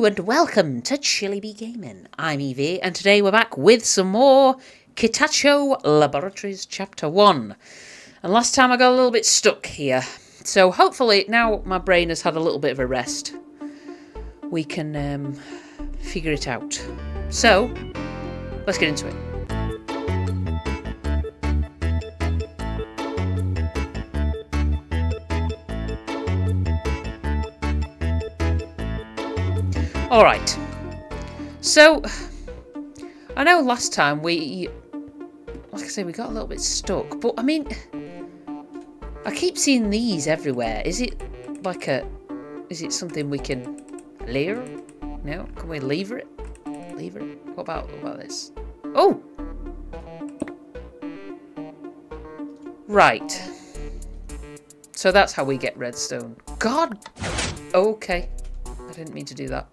Hello and welcome to Chilly Bee Gaming. I'm Evie and today we're back with some more Kitatcho Laboratories Chapter 1. And last time I got a little bit stuck here. So hopefully now my brain has had a little bit of a rest, we can figure it out. So let's get into it. Alright, so I know last time we, like I say, we got a little bit stuck, but I mean, I keep seeing these everywhere. Is it like a, is it something we can layer? No? Can we lever it? Lever it? What about this? Oh! Right. So that's how we get redstone. God! Okay. I didn't mean to do that.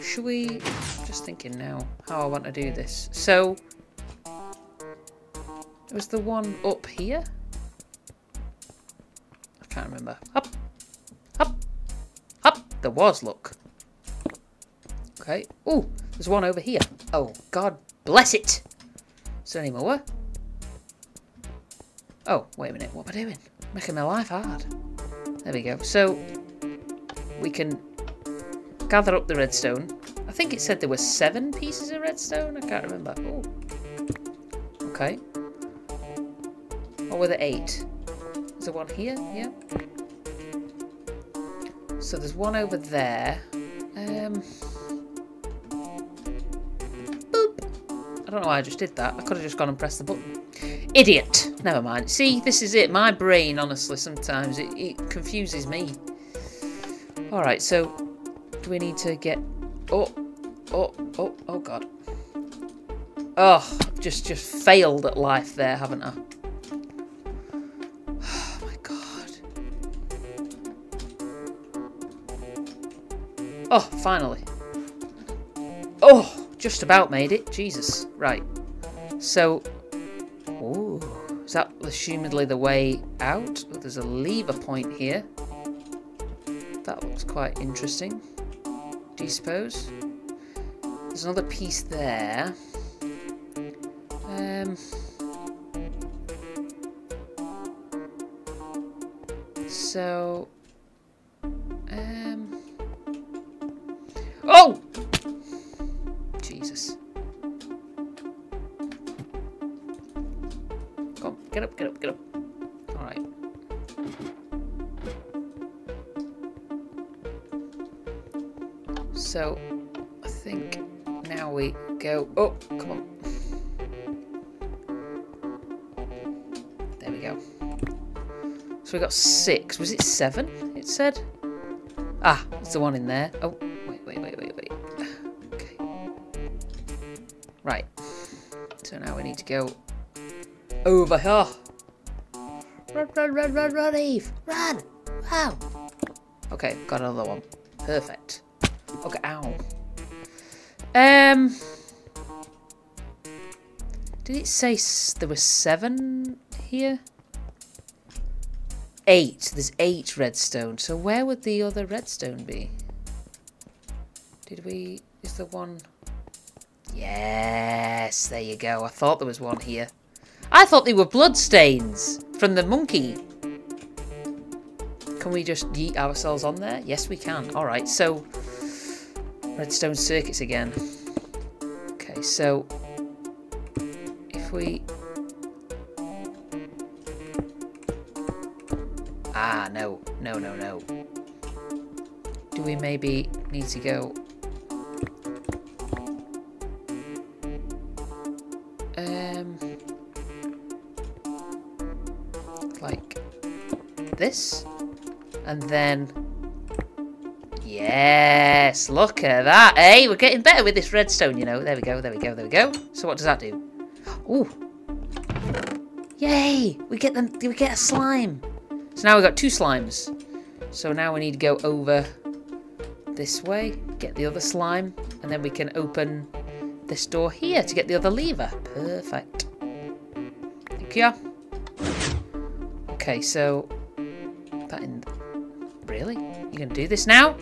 Should we, just thinking now how I want to do this. So it was the one up here. I can't remember. Up, up, up. There was, look. Okay. Oh, there's one over here. Oh, God bless it. Is there any more? Oh, wait a minute. What am I doing? Making my life hard. There we go. So we can gather up the redstone. I think it said there were 7 pieces of redstone. I can't remember. Oh, okay. Or were there 8? Is there one here? Yeah. So there's one over there. Boop. I don't know why I just did that. I could have just gone and pressed the button. Idiot. Never mind. See, this is it. My brain, honestly, sometimes it confuses me. Alright, so do we need to get... Oh, God. Oh, just failed at life there, haven't I? Oh, my God. Oh, finally. Oh, just about made it. Jesus. Right. So... Ooh, is that assumedly the way out? Oh, there's a lever point here. That looks quite interesting. Do you suppose? There's another piece there. Oh! Jesus. Get up, get up, get up. Alright. So, I think now we go... Oh, come on. There we go. So we got 6. Was it 7? It said? Ah, it's the one in there. Oh, wait. Okay. Right. So now we need to go... over here. Run, Eve. Run. Wow. Okay, got another one. Perfect. Okay, ow. Did it say there were 7 here? 8. There's 8 redstone. So where would the other redstone be? Did we... Is there one... Yes, there you go. I thought there was one here. I thought they were bloodstains from the monkey. Can we just yeet ourselves on there? Yes, we can. Alright, so... redstone circuits again. Okay, so... if we... Ah, no. Do we maybe need to go... this, and then yes, look at that, eh? We're getting better with this redstone, you know. There we go. So what does that do? Oh, yay! We get a slime. So now we've got 2 slimes. So now we need to go over this way, get the other slime, and then we can open this door here to get the other lever. Perfect. Thank you. Okay, so. That in Really? You can do this now?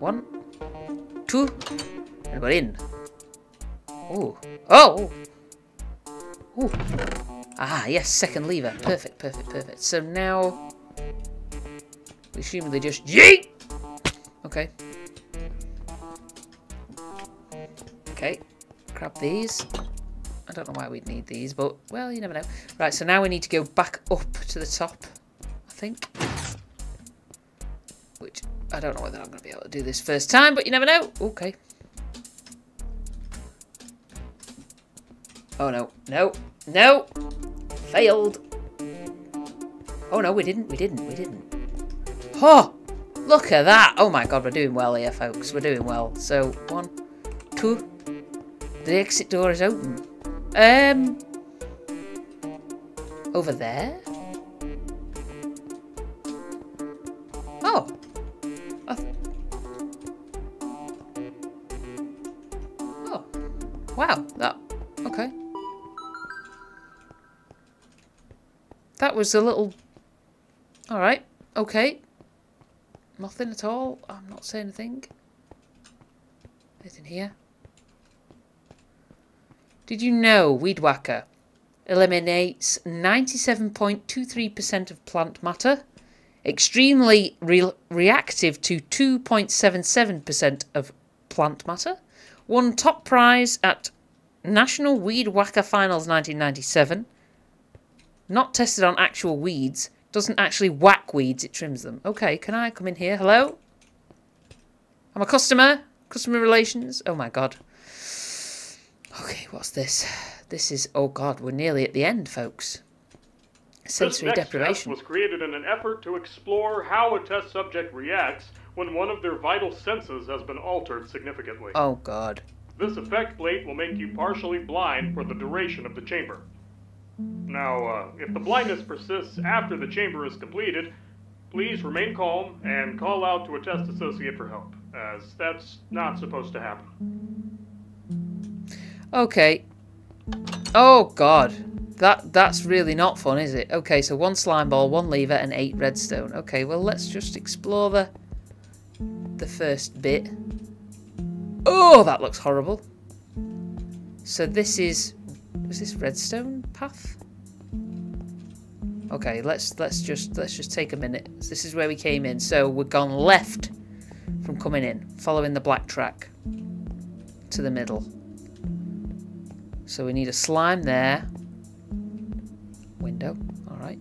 1, 2, and we're in. Ooh. Oh! Ooh. Ah, yes, second lever. Perfect, perfect, perfect. So now... we assume they just... yeet! Okay. Okay. Grab these. I don't know why we'd need these, but... well, you never know. Right, so now we need to go back up to the top, I think. Which, I don't know whether I'm going to be able to do this first time, but you never know. Okay. Oh, no. No. No! Failed! Oh, no, we didn't. Oh! Look at that! Oh, my God, we're doing well here, folks. We're doing well. So, 1, 2... the exit door is open. Over there? Oh. Oh. Wow. That... okay. That was a little... alright. Okay. Nothing at all. I'm not saying anything. Anything here? Did you know Weed Whacker eliminates 97.23% of plant matter, extremely reactive to 2.77% of plant matter, won top prize at National Weed Whacker Finals 1997, not tested on actual weeds, doesn't actually whack weeds, it trims them. Okay, can I come in here? Hello? I'm a customer. Customer relations. Oh my God. Okay, what's this? This is... oh God, we're nearly at the end, folks. Sensory deprivation. This next test was created in an effort to explore how a test subject reacts when one of their vital senses has been altered significantly. Oh God. This effect plate will make you partially blind for the duration of the chamber. Now, if the blindness persists after the chamber is completed, please remain calm and call out to a test associate for help, as that's not supposed to happen. Okay. Oh, God. That's really not fun, is it? Okay, so 1 slime ball, 1 lever, and 8 redstone. Okay, well, let's just explore the first bit. Oh, that looks horrible. So this is... was this redstone path? Okay, let's just take a minute. This is where we came in. So we've gone left from coming in, following the black track to the middle. So we need a slime there. Window, all right.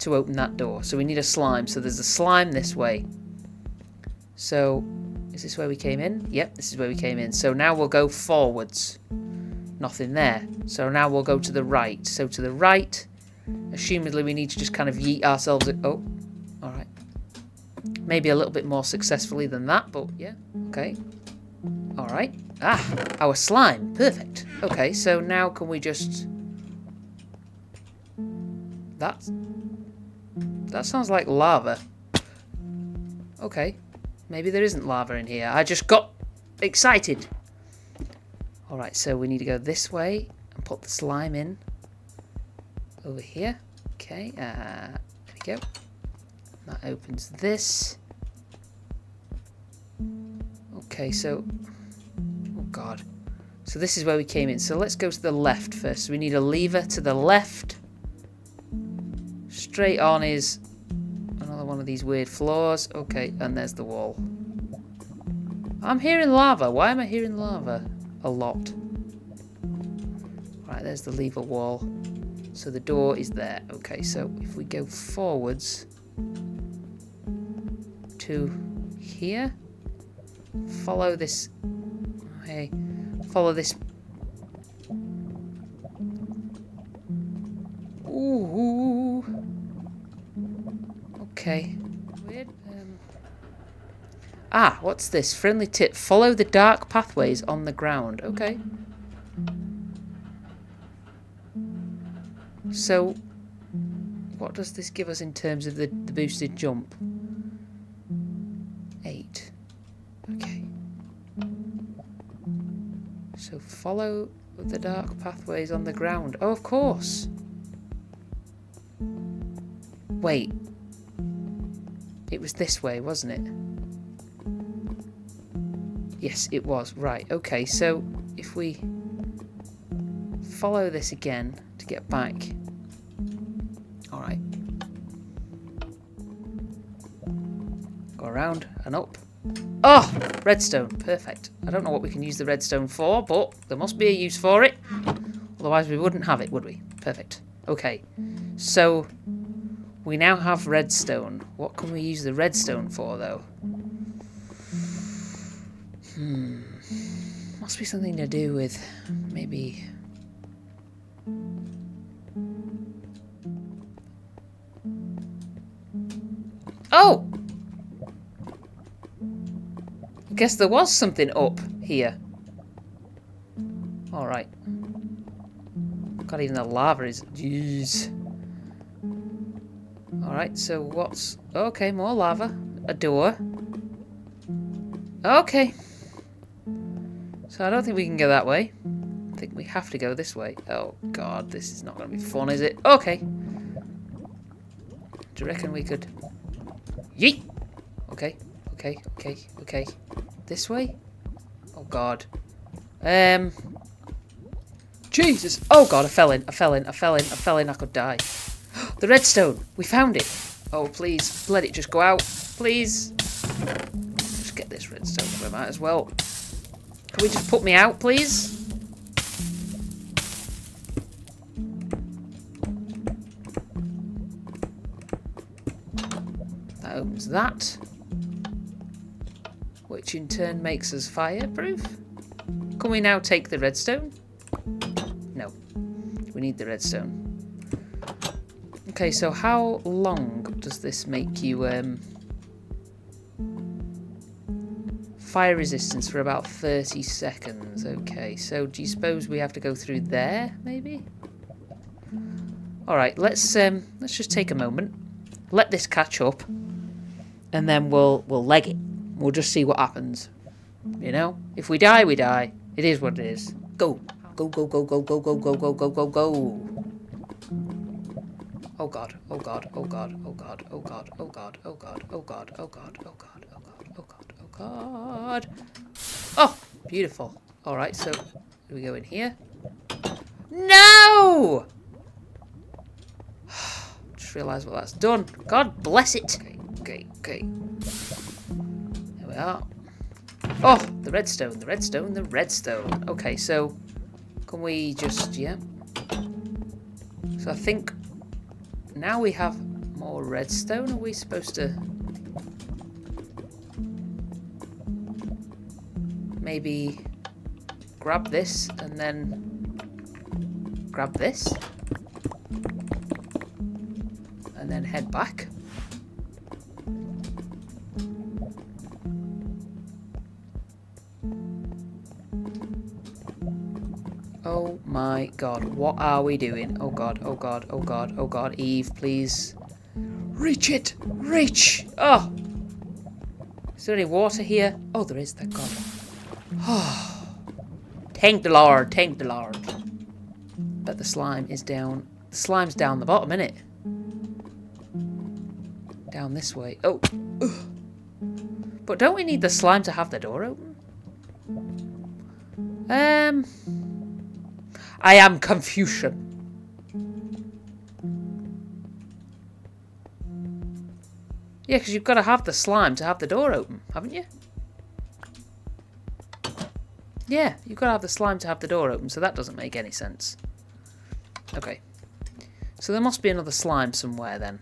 To open that door. So we need a slime. So there's a slime this way. So is this where we came in? Yep, this is where we came in. So now we'll go forwards. Nothing there. So now we'll go to the right. So to the right, assumedly we need to just kind of yeet ourselves. Oh, all right. Maybe a little bit more successfully than that, but yeah, okay. All right. Ah, our slime. Perfect. Okay, so now can we just... That sounds like lava. Okay. Maybe there isn't lava in here. I just got excited. All right, so we need to go this way and put the slime in. Over here. Okay, there we go. That opens this. Okay, so... oh, God. So this is where we came in. So let's go to the left first. So we need a lever to the left. Straight on is another one of these weird floors. Okay, and there's the wall. I'm hearing lava. Why am I hearing lava a lot? Right, there's the lever wall. So the door is there. Okay, so if we go forwards to here... follow this. Hey, follow this. Ooh. Okay. Weird. Ah, what's this? Friendly tip. Follow the dark pathways on the ground. Okay. So, what does this give us in terms of the boosted jump? 8. Okay. So follow the dark pathways on the ground. Oh, of course. Wait. It was this way, wasn't it? Yes, it was. Right, okay, so if we follow this again to get back. Alright. Go around and up. Oh! Redstone. Perfect. I don't know what we can use the redstone for, but there must be a use for it. Otherwise we wouldn't have it, would we? Perfect. Okay. So, we now have redstone. What can we use the redstone for, though? Must be something to do with, maybe... Oh! I guess there was something up here. Alright. God, even the lava is... Jeez. Alright, so what's... Okay, more lava. A door. Okay. So I don't think we can go that way. I think we have to go this way. Oh, God, this is not going to be fun, is it? Okay. Do you reckon we could... Yeet! Okay, okay, okay, okay. This way? Oh, God. Jesus! Oh, God, I fell in. I could die. The redstone! We found it! Oh, please, let it just go out. Please! Just get this redstone, we might as well. Can we just put me out, please? That opens that. Which in turn makes us fireproof. Can we now take the redstone? No. We need the redstone. Okay, so how long does this make you, fire resistance for about 30 seconds. Okay, so do you suppose we have to go through there, maybe? Alright, let's just take a moment. Let this catch up. And then we'll leg it. We'll just see what happens. You know? If we die, we die. It is what it is. Go. Go, go, go, go, go, go, go, go, go, go, go. Oh God, oh God, oh God, oh God, oh God, oh God, oh God, oh God, oh God, oh God, oh God, oh God, oh God. Oh, beautiful. Alright, so we go in here. No! Just realised what that's done. God bless it. Okay, okay, okay. There we are. Oh, the redstone, the redstone, the redstone. Okay, so can we just, yeah. So I think... Now we have more redstone. Are we supposed to maybe grab this and then grab this and then head back? Oh my God, what are we doing? Oh God, oh God, oh God, oh God, Eve, please. Reach it! Reach! Oh! Is there any water here? Oh, there is, thank God. Oh. Thank the Lord, thank the Lord. But the slime is down. The slime's down the bottom, innit? Down this way. Oh! Ugh. But don't we need the slime to have the door open? I am Confucian. Yeah, because you've got to have the slime to have the door open, haven't you? Yeah, you've got to have the slime to have the door open, so that doesn't make any sense. Okay. So there must be another slime somewhere, then.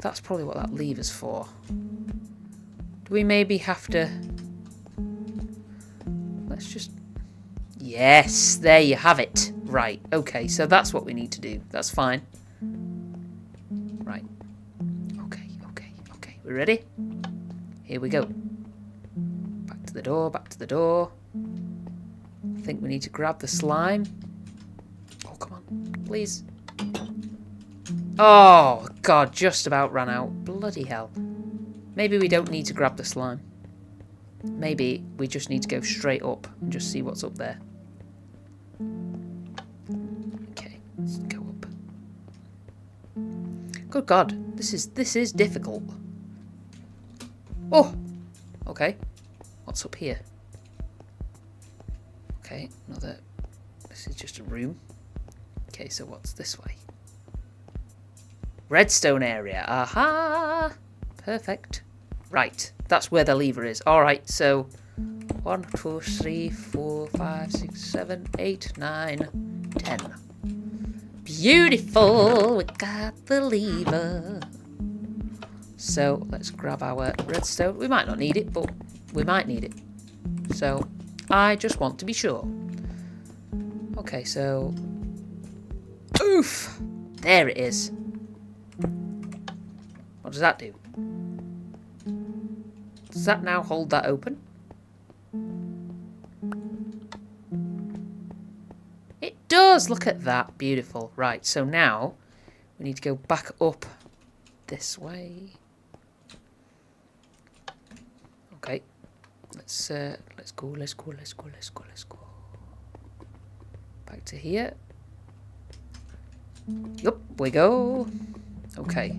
That's probably what that lever's for. Do we maybe have to... Let's just... Yes, there you have it. Right, okay, so that's what we need to do. That's fine. Right. Okay, okay, okay. We ready? Here we go. Back to the door, back to the door. I think we need to grab the slime. Oh, come on, please. Oh, God, just about ran out. Bloody hell. Maybe we don't need to grab the slime. Maybe we just need to go straight up and just see what's up there. Okay, let's go up. Good God, this is difficult. Oh, okay. What's up here? Okay, another. This is just a room. Okay, so what's this way? Redstone area. Aha! Perfect. Right, that's where the lever is. All right, so 1, 2, 3, 4, 5, 6, 7, 8, 9, 10. Beautiful, we got the lever. So let's grab our redstone. We might not need it, but we might need it. So I just want to be sure. Okay, so, oof, there it is. What does that do? Does that now hold that open? It does, look at that, beautiful. Right, so now we need to go back up this way. Okay, let's go. Back to here. Yup, we go. Okay,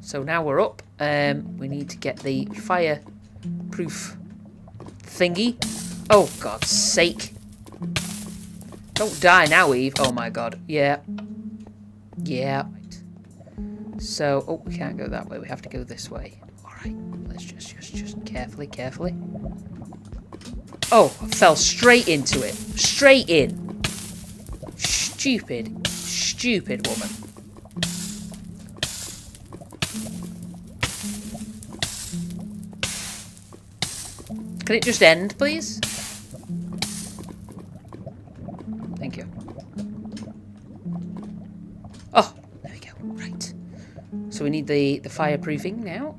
so now we're up. We need to get the fireproof thingy. Oh, God's sake. Don't die now, Eve. Oh, my God. Yeah. Yeah. So, oh, we can't go that way. We have to go this way. All right. Let's just carefully. Oh, I fell straight into it. Straight in. Stupid woman. Can it just end, please? Thank you. Oh, there we go. Right. So we need the fireproofing now.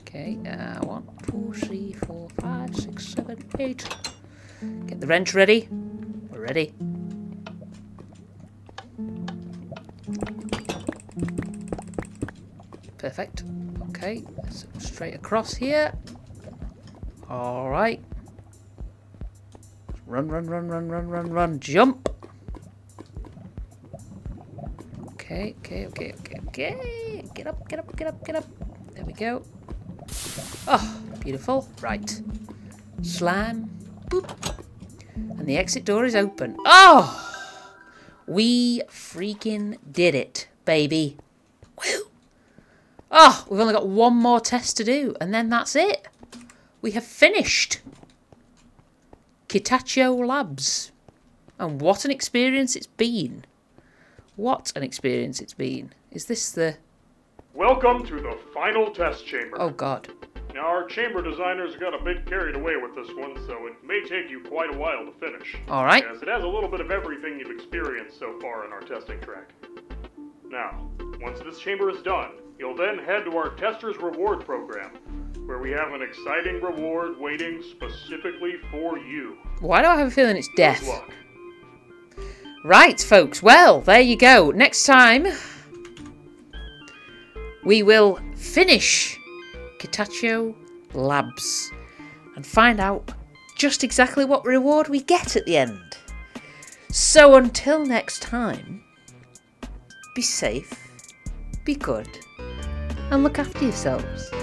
Okay, 1, 2, 3, 4, 5, 6, 7, 8. Get the wrench ready. We're ready. Perfect. Okay, let's go straight across here. All right. Run. Jump. Okay. Get up. There we go. Oh, beautiful. Right. Slam. Boop. And the exit door is open. Oh! We freaking did it, baby. Woo! Oh, we've only got one more test to do, and then that's it. We have finished Kitatcho Labs. And what an experience it's been. What an experience it's been. Is this the... Welcome to the final test chamber. Oh, God. Now, our chamber designers got a bit carried away with this one, so it may take you quite a while to finish. All right. As it has a little bit of everything you've experienced so far in our testing track. Now, once this chamber is done, you'll then head to our Tester's Reward Program, where we have an exciting reward waiting specifically for you. Why do I have a feeling it's death? Good luck. Right, folks. Well, there you go. Next time, we will finish Kitatcho Labs and find out just exactly what reward we get at the end. So until next time, be safe, be good, and look after yourselves.